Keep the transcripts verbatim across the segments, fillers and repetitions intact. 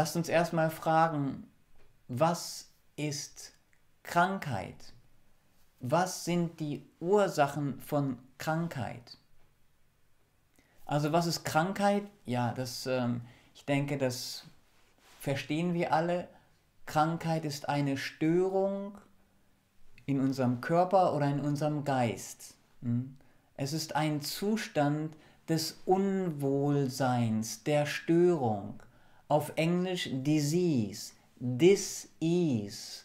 Lasst uns erstmal fragen, was ist Krankheit? Was sind die Ursachen von Krankheit? Also was ist Krankheit? Ja, das, ähm, ich denke, das verstehen wir alle. Krankheit ist eine Störung in unserem Körper oder in unserem Geist. Es ist ein Zustand des Unwohlseins, der Störung. Auf Englisch Disease, Dis-Ease,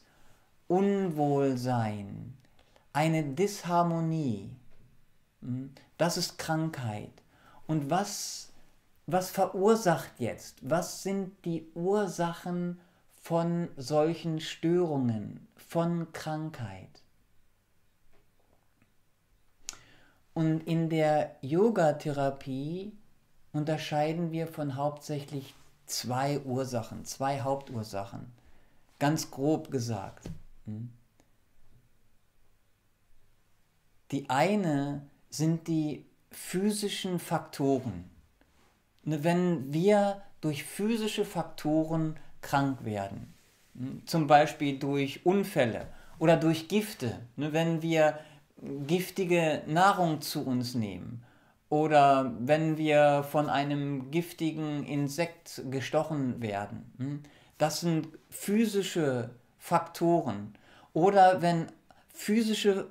Unwohlsein, eine Disharmonie. Das ist Krankheit. Und was, was verursacht jetzt? Was sind die Ursachen von solchen Störungen, von Krankheit? Und in der Yoga-Therapie unterscheiden wir von hauptsächlich zwei Ursachen, zwei Hauptursachen, ganz grob gesagt. Die eine sind die physischen Faktoren. Wenn wir durch physische Faktoren krank werden, zum Beispiel durch Unfälle oder durch Gifte, wenn wir giftige Nahrung zu uns nehmen, oder wenn wir von einem giftigen Insekt gestochen werden. Das sind physische Faktoren. Oder wenn physische,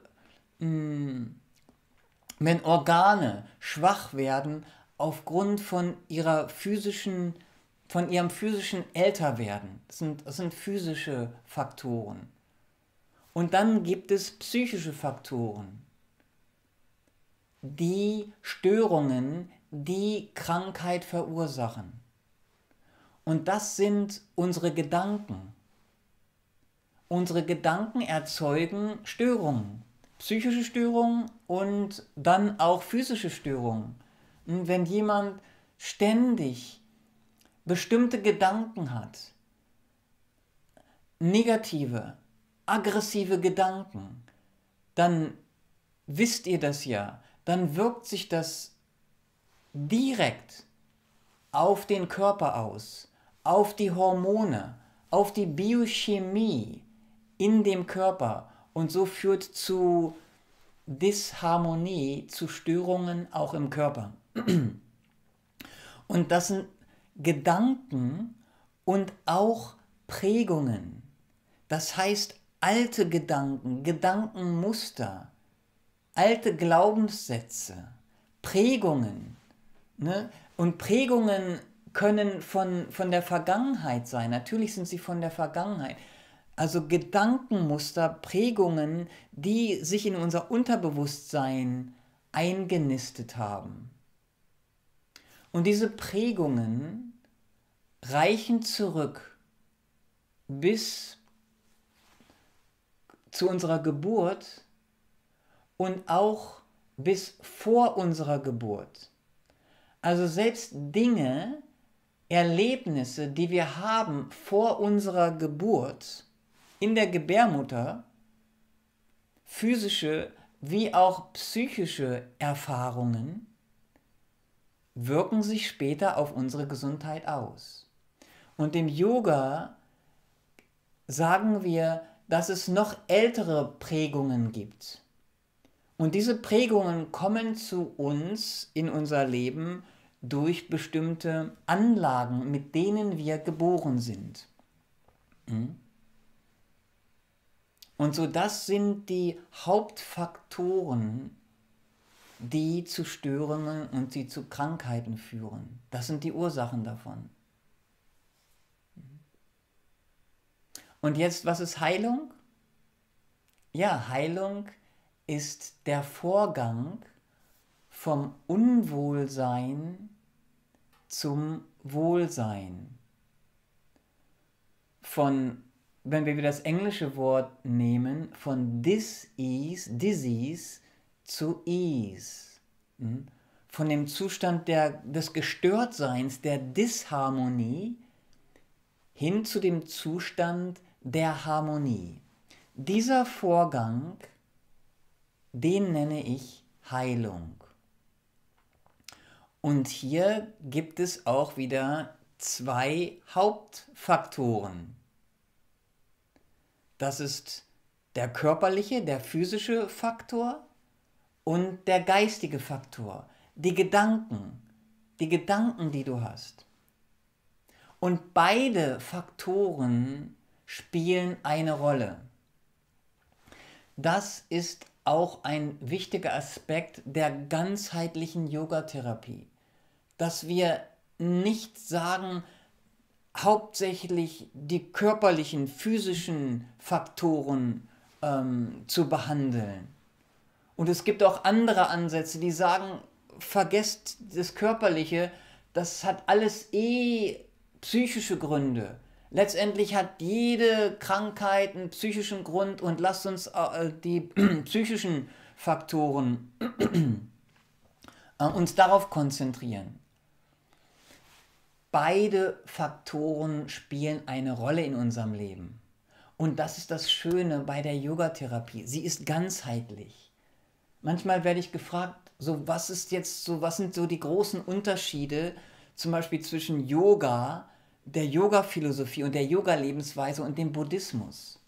wenn Organe schwach werden aufgrund von ihrer physischen, von ihrem physischen Älterwerden. Das sind, das sind physische Faktoren. Und dann gibt es psychische Faktoren. Die Störungen, die Krankheit verursachen. Und das sind unsere Gedanken. Unsere Gedanken erzeugen Störungen, psychische Störungen und dann auch physische Störungen. Und wenn jemand ständig bestimmte Gedanken hat, negative, aggressive Gedanken, dann wisst ihr das ja, dann wirkt sich das direkt auf den Körper aus, auf die Hormone, auf die Biochemie in dem Körper und so führt zu Disharmonie, zu Störungen auch im Körper. Und das sind Gedanken und auch Prägungen. Das heißt alte Gedanken, Gedankenmuster, alte Glaubenssätze, Prägungen, ne? Und Prägungen können von, von der Vergangenheit sein, natürlich sind sie von der Vergangenheit. Also Gedankenmuster, Prägungen, die sich in unser Unterbewusstsein eingenistet haben. Und diese Prägungen reichen zurück bis zu unserer Geburt, und auch bis vor unserer Geburt. Also selbst Dinge, Erlebnisse, die wir haben vor unserer Geburt, in der Gebärmutter, physische wie auch psychische Erfahrungen, wirken sich später auf unsere Gesundheit aus. Und im Yoga sagen wir, dass es noch ältere Prägungen gibt. Und diese Prägungen kommen zu uns in unser Leben durch bestimmte Anlagen, mit denen wir geboren sind. Und so das sind die Hauptfaktoren, die zu Störungen und die zu Krankheiten führen. Das sind die Ursachen davon. Und jetzt, was ist Heilung? Ja, Heilung ist der Vorgang vom Unwohlsein zum Wohlsein. Von, wenn wir wieder das englische Wort nehmen, von dis-ease, disease zu ease. Von dem Zustand der, des Gestörtseins, der Disharmonie hin zu dem Zustand der Harmonie. Dieser Vorgang, den nenne ich Heilung. Und hier gibt es auch wieder zwei Hauptfaktoren. Das ist der körperliche, der physische Faktor und der geistige Faktor, die Gedanken, die Gedanken, die du hast. Und beide Faktoren spielen eine Rolle. Das ist auch ein wichtiger Aspekt der ganzheitlichen Yogatherapie, dass wir nicht sagen, hauptsächlich die körperlichen, physischen Faktoren ähm, zu behandeln. Und es gibt auch andere Ansätze, die sagen, vergesst das Körperliche, das hat alles eh psychische Gründe. Letztendlich hat jede Krankheit einen psychischen Grund und lasst uns äh, die psychischen Faktoren äh, uns darauf konzentrieren. Beide Faktoren spielen eine Rolle in unserem Leben. Und das ist das Schöne bei der Yogatherapie. Sie ist ganzheitlich. Manchmal werde ich gefragt, so was ist jetzt so, was sind so die großen Unterschiede, zum Beispiel zwischen Yoga, der Yoga-Philosophie und der Yoga-Lebensweise und dem Buddhismus.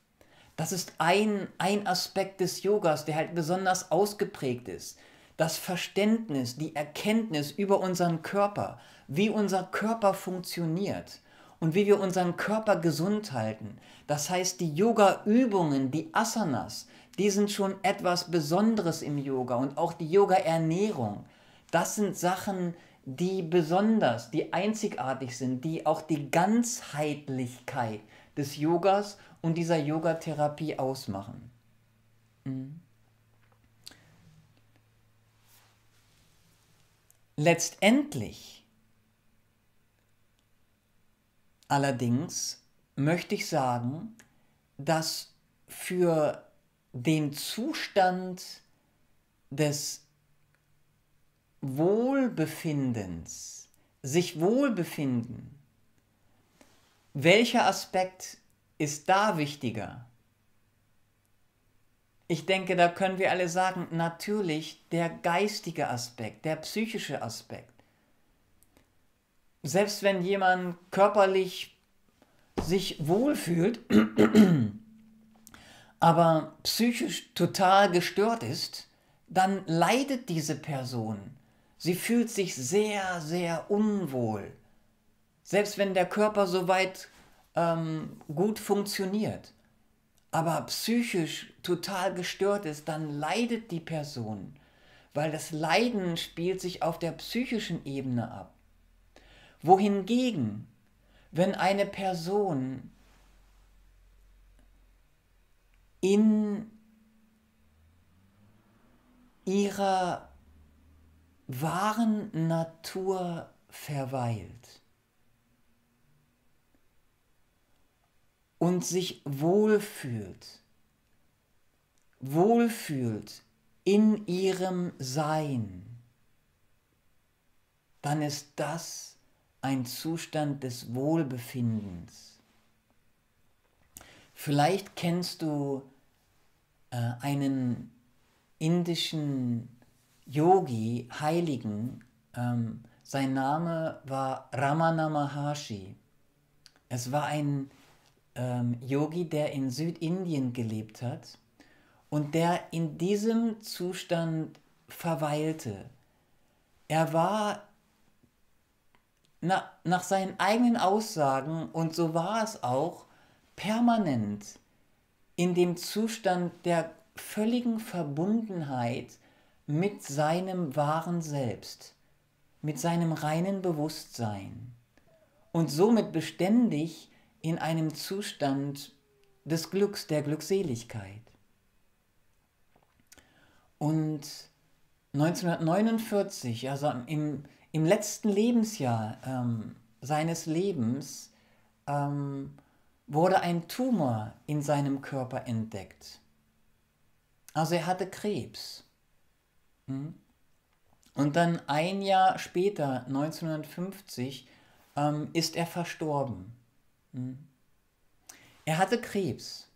Das ist ein, ein Aspekt des Yogas, der halt besonders ausgeprägt ist. Das Verständnis, die Erkenntnis über unseren Körper, wie unser Körper funktioniert und wie wir unseren Körper gesund halten. Das heißt, die Yoga-Übungen, die Asanas, die sind schon etwas Besonderes im Yoga und auch die Yoga-Ernährung. Das sind Sachen, die besonders, die einzigartig sind, die auch die Ganzheitlichkeit des Yogas und dieser Yogatherapie ausmachen. Mhm. Letztendlich, allerdings, möchte ich sagen, dass für den Zustand des Wohlbefindens, sich wohlbefinden, welcher Aspekt ist da wichtiger? Ich denke, da können wir alle sagen, natürlich der geistige Aspekt, der psychische Aspekt. Selbst wenn jemand körperlich sich wohlfühlt, aber psychisch total gestört ist, dann leidet diese Person. Sie fühlt sich sehr, sehr unwohl. Selbst wenn der Körper soweit ähm, gut funktioniert, aber psychisch total gestört ist, dann leidet die Person, weil das Leiden spielt sich auf der psychischen Ebene ab. Wohingegen, wenn eine Person in ihrer wahren Natur verweilt und sich wohlfühlt, wohlfühlt in ihrem Sein, dann ist das ein Zustand des Wohlbefindens. Vielleicht kennst du äh, einen indischen Yogi, Heiligen, ähm, sein Name war Ramana Maharshi. Es war ein Yogi, der in Südindien gelebt hat und der in diesem Zustand verweilte. Er war na, nach seinen eigenen Aussagen, und so war es auch, permanent in dem Zustand der völligen Verbundenheit mit seinem wahren Selbst, mit seinem reinen Bewusstsein und somit beständig in einem Zustand des Glücks, der Glückseligkeit. Und neunzehnhundertneunundvierzig, also im, im letzten Lebensjahr ähm, seines Lebens, ähm, wurde ein Tumor in seinem Körper entdeckt. Also er hatte Krebs. Und dann ein Jahr später, neunzehnhundertfünfzig, ähm, ist er verstorben. Er hatte Krebs.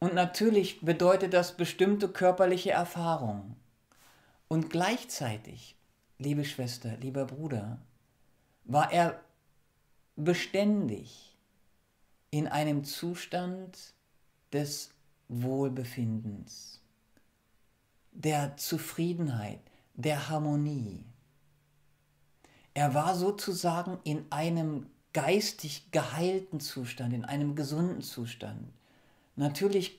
Und natürlich bedeutet das bestimmte körperliche Erfahrungen. Und gleichzeitig, liebe Schwester, lieber Bruder, war er beständig in einem Zustand des Wohlbefindens, der Zufriedenheit, der Harmonie. Er war sozusagen in einem geistig geheilten Zustand, in einem gesunden Zustand. Natürlich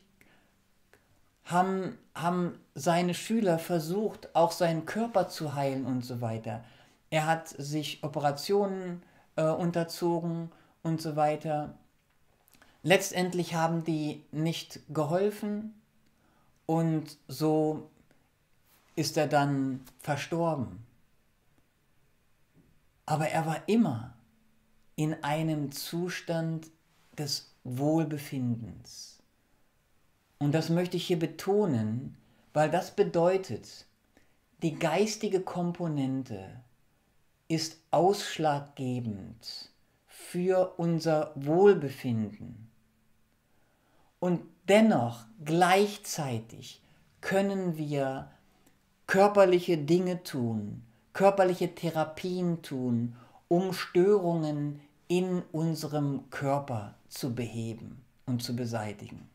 haben, haben seine Schüler versucht, auch seinen Körper zu heilen und so weiter. Er hat sich Operationen äh, unterzogen und so weiter. Letztendlich haben die nicht geholfen und so ist er dann verstorben. Aber er war immer in einem Zustand des Wohlbefindens. Und das möchte ich hier betonen, weil das bedeutet, die geistige Komponente ist ausschlaggebend für unser Wohlbefinden. Und dennoch gleichzeitig können wir körperliche Dinge tun, körperliche Therapien tun, um Störungen in unserem Körper zu beheben und zu beseitigen.